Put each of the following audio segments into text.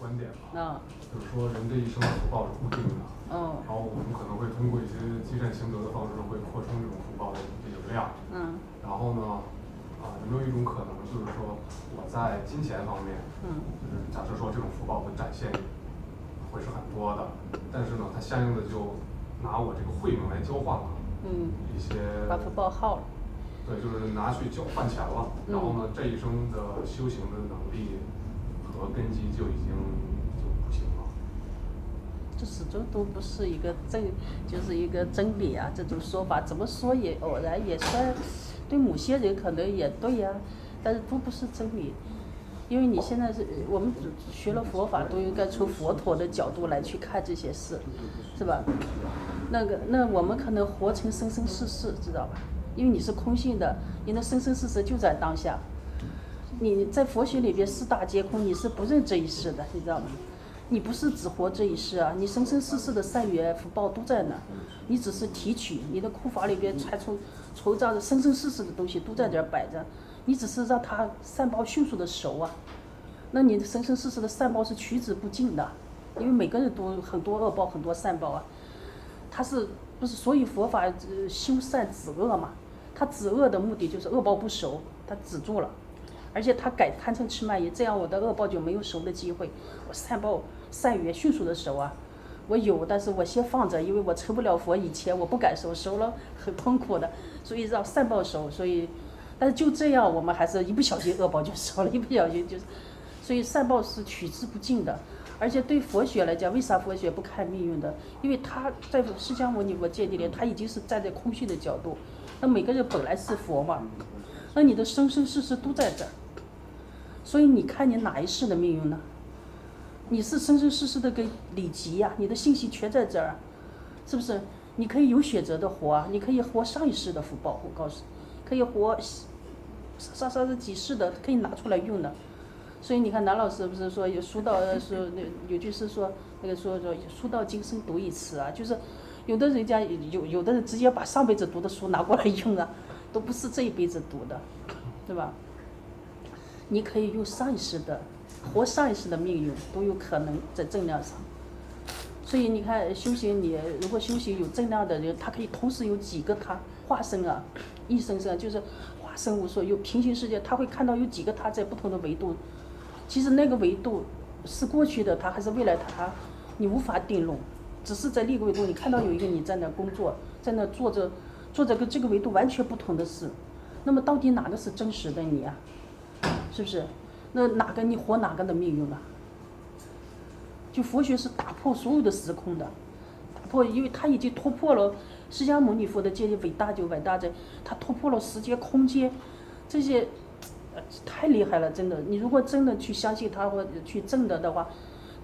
观点嘛，就是说人这一生的福报是固定的，然后我们可能会通过一些积善行德的方式会扩充这种福报的这个量，然后呢，有没有一种可能就是说我在金钱方面，就是假设说这种福报的展现会是很多的，但是呢，它相应的就拿我这个慧命来交换了，一些把福报耗了。 对，就是拿去交换钱了，然后呢，这一生的修行的能力和根基就已经不行了。这始终都不是一个正，就是一个真理啊！这种说法怎么说也偶然，也算对某些人可能也对呀、但是都不是真理。因为你现在是我们学了佛法，都应该从佛陀的角度来去看这些事，是吧？那我们可能活成生生世世，知道吧？ 因为你是空性的，你的生生世世就在当下。你在佛学里边四大皆空，你是不认这一世的，你知道吗？你不是只活这一世啊，你生生世世的善缘福报都在那，你只是提取。你的库法里边才从这样的生生世世的东西都在这儿摆着，你只是让它善报迅速的熟啊。那你的生生世世的善报是取之不尽的，因为每个人都很多恶报，很多善报啊。它是。 不是，所以佛法修善止恶嘛，他止恶的目的就是恶报不熟，他止住了，而且他改贪嗔痴慢疑，这样我的恶报就没有熟的机会，我善报善缘迅速的熟啊，我有，但是我先放着，因为我成不了佛以前我不敢熟，熟了很痛苦的，所以让善报熟，所以，但是就这样我们还是一不小心恶报就熟了，一不小心就是，所以善报是取之不尽的。 而且对佛学来讲，为啥佛学不看命运的？因为他在释迦牟尼佛戒里面，他已经是站在空性的角度。那每个人本来是佛嘛，那你的生生世世都在这儿，所以你看你哪一世的命运呢？你是生生世世的个累积呀，你的信息全在这儿，是不是？你可以有选择的活啊，你可以活上一世的福报，我告诉你，可以活几世的，可以拿出来用的。 所以你看，南老师不是说有书到是那有句是说那个说书到今生读一次啊，就是有的人家有的人直接把上辈子读的书拿过来用啊，都不是这一辈子读的，对吧？你可以用上一世的，活上一世的命运都有可能在正量上。所以你看修行你，如果修行有正量的人，他可以同时有几个他化身啊，一生生就是化身无数，有平行世界，他会看到有几个他在不同的维度。 其实那个维度是过去的他还是未来他，你无法定论，只是在另一个维度，你看到有一个你在那工作，在那做着跟这个维度完全不同的事，那么到底哪个是真实的你啊？是不是？那哪个你活哪个的命运啊？就佛学是打破所有的时空的，打破，因为他已经突破了释迦牟尼佛的戒律，伟大就伟大在，他突破了时间、空间这些。 太厉害了，真的！你如果真的去相信他或者去证得的话，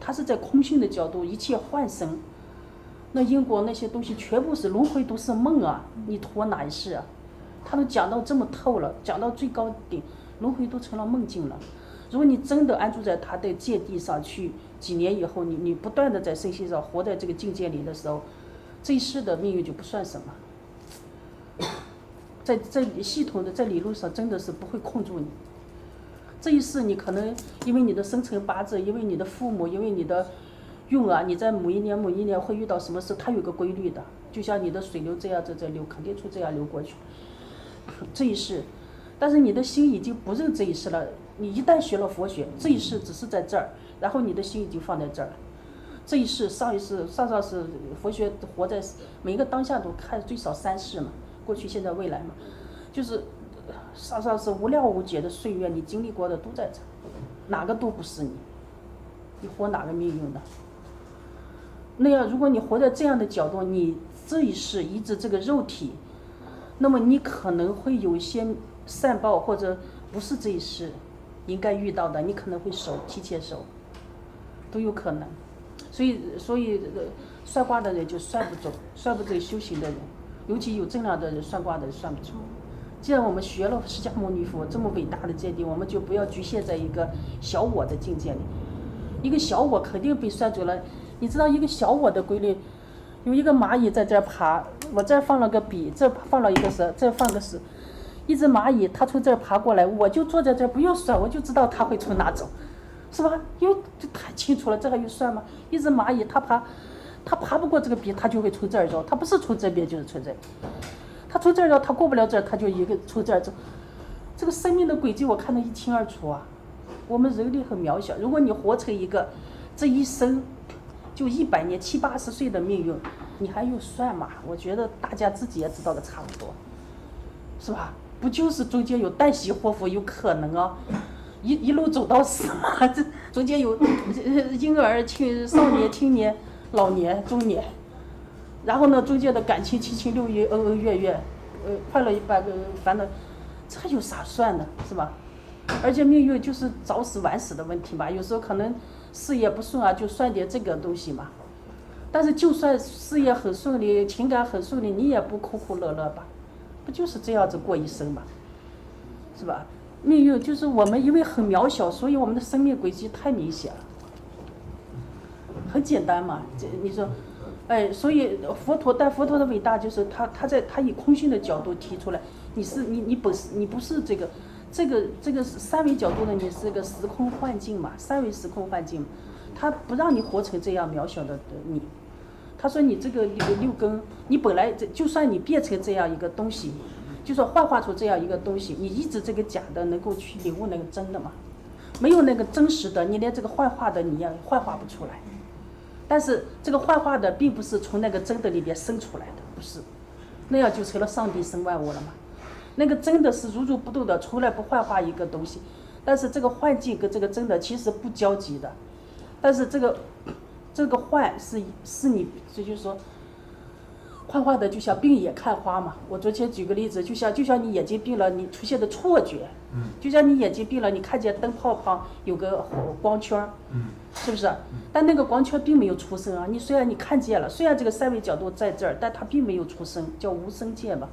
他是在空性的角度，一切幻生，那因果那些东西全部是轮回，都是梦啊！你活哪一世啊？他都讲到这么透了，讲到最高点，轮回都成了梦境了。如果你真的安住在他的戒地上去，几年以后，你不断的在身心上活在这个境界里的时候，这一世的命运就不算什么。 在系统的在理论上真的是不会控住你，这一世你可能因为你的生辰八字，因为你的父母，因为你的运啊，你在某一年会遇到什么事，它有个规律的，就像你的水流这样在流，肯定从这样流过去。这一世，但是你的心已经不认这一世了。你一旦学了佛学，这一世只是在这儿，然后你的心已经放在这儿。这一世、上一世、上上世，佛学活在每一个当下都看最少3世嘛。 过去、现在、未来嘛，就是上无量无解的岁月，你经历过的都在这，哪个都不是你，你活哪个命运的？那样，如果你活在这样的角度，你这一世移植这个肉体，那么你可能会有一些善报，或者不是这一世应该遇到的，你可能会提前熟，都有可能。所以算卦的人就算不准修行的人。 尤其有正量的人，算卦的人算不出。既然我们学了释迦牟尼佛这么伟大的见地，我们就不要局限在一个小我的境界里。一个小我肯定被算准了。你知道一个小我的规律，有一个蚂蚁在这儿爬，我这儿放了个笔，这儿放了一个蛇，这儿放个蛇。一只蚂蚁它从这儿爬过来，我就坐在这儿不用算，我就知道它会从哪走。是吧？因为太清楚了，这还有算吗？一只蚂蚁，它爬不过这个壁，它就会从这儿绕，它不是从这边就是从这儿，它从这儿绕，它过不了这儿，它就一个从这儿走。这个生命的轨迹我看得一清二楚啊！我们人类很渺小，如果你活成一个这一生就100年70、80岁的命运，你还用算吗？我觉得大家自己也知道的差不多，是吧？不就是中间有旦夕祸福，有可能啊，一路走到死嘛。这中间有婴儿、少年、青年、老年、中年，然后呢，中间的感情、七情六欲、恩恩怨怨，快乐一半，烦恼。这还有啥算的，是吧？而且命运就是早死晚死的问题嘛，有时候可能事业不顺啊，就算点这个东西嘛。但是就算事业很顺利，情感很顺利，你也不苦苦乐乐吧？不就是这样子过一生嘛，是吧？命运就是我们因为很渺小，所以我们的生命轨迹太明显了，很简单嘛。这你说，哎，所以佛陀的伟大就是他以空性的角度提出来。你不是这个三维角度的，你是个时空幻境嘛，三维时空幻境，他不让你活成这样渺小的你，他说你这个六根，你本来就算你变成这样一个东西，就说幻化出这样一个东西，你一直这个假的能够去领悟那个真的嘛，没有那个真实的，你连这个幻化的你也幻化不出来，但是这个幻化的并不是从那个真的里边生出来的，不是，那样就成了上帝生万物了嘛。那个真的是如如不动的，从来不幻化一个东西，但是这个幻境跟这个真的其实不交集的，但是这个幻是你，这就是说，幻化的就像病眼看花嘛。我昨天举个例子，就像你眼睛病了，你出现的错觉，就像你眼睛病了，你看见灯泡旁有个光圈，是不是？但那个光圈并没有出声啊。你虽然你看见了，虽然这个三维角度在这儿，但它并没有出声，叫无声界嘛。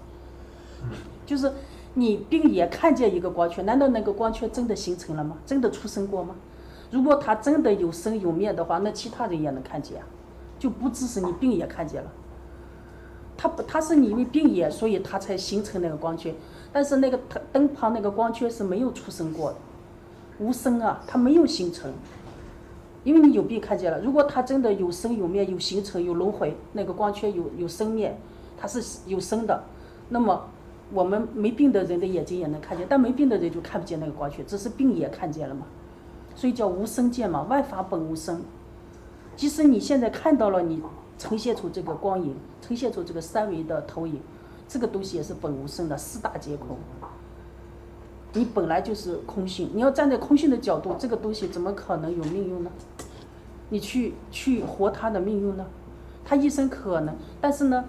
就是你并也看见一个光圈，难道那个光圈真的形成了吗？真的出生过吗？如果它真的有生有灭的话，那其他人也能看见啊，就不只是你并也看见了。它是你因为并也，所以它才形成那个光圈。但是那个灯旁那个光圈是没有出生过的，无生啊，它没有形成，因为你有并看见了。如果它真的有生有灭、有形成、有轮回，那个光圈有生灭，它是有生的，那么。我们没病的人的眼睛也能看见，但没病的人就看不见那个光圈，只是病也看见了嘛，所以叫无生见嘛，万法本无生。即使你现在看到了，你呈现出这个光影，呈现出这个三维的投影，这个东西也是本无生的，四大皆空。你本来就是空性，你要站在空性的角度，这个东西怎么可能有命运呢？你去活它的命运呢？它一生可能，但是呢，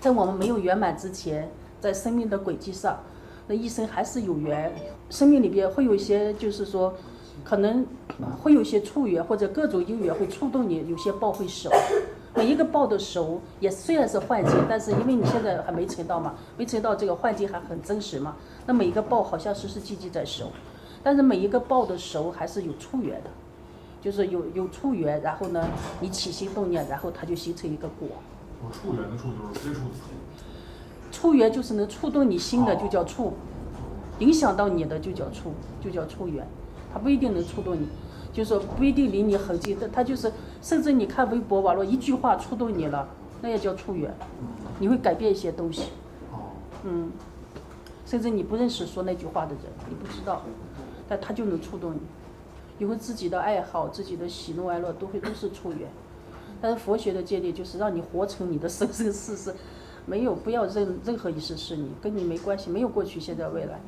在我们没有圆满之前。在生命的轨迹上，那一生还是有缘，生命里边会有一些，就是说，可能会有一些触缘或者各种因缘会触动你，有些报会熟，每一个报的熟也虽然是幻境，但是因为你现在还没成道嘛，没成道这个幻境还很真实嘛，那每一个报好像实实际际在熟，但是每一个报的熟还是有触缘的，就是有触缘，然后呢你起心动念，然后它就形成一个果。我触缘的触就是接触的触。触缘就是能触动你心的，就叫触；影响到你的就叫触，就叫触缘。它不一定能触动你，就是说不一定离你很近，它就是甚至你看微博、网络一句话触动你了，那也叫触缘。你会改变一些东西，甚至你不认识说那句话的人，你不知道，但它就能触动你。以后自己的爱好、自己的喜怒哀乐都是触缘。但是佛学的戒律就是让你活成你的生生世世。没有，不要任何一世是你，跟你没关系，没有过去、现在、未来。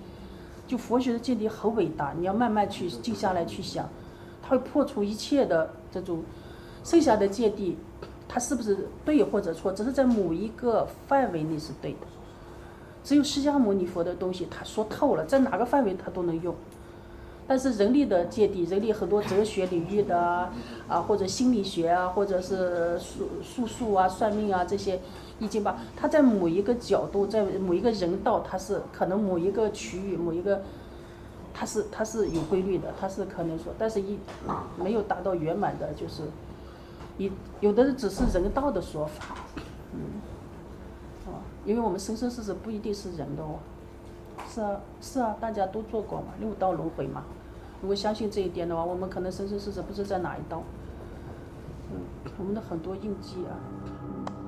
就佛学的见地很伟大，你要慢慢去静下来去想，它会破除一切的这种剩下的见地，它是不是对或者错，只是在某一个范围内是对的。只有释迦牟尼佛的东西，他说透了，在哪个范围他都能用。但是人类的见地，人类很多哲学领域的啊，或者心理学啊，或者是术啊、算命啊这些。已经把它在某一个角度，在某一个人道，它是可能某一个区域、某一个，它是有规律的，它是可能说，但是没有达到圆满的，就是有的只是人道的说法，因为我们生生世世不一定是人的哦，是啊，大家都做过嘛，六道轮回嘛，如果相信这一点的话，我们可能生生世世不知在哪一道。我们的很多印记啊。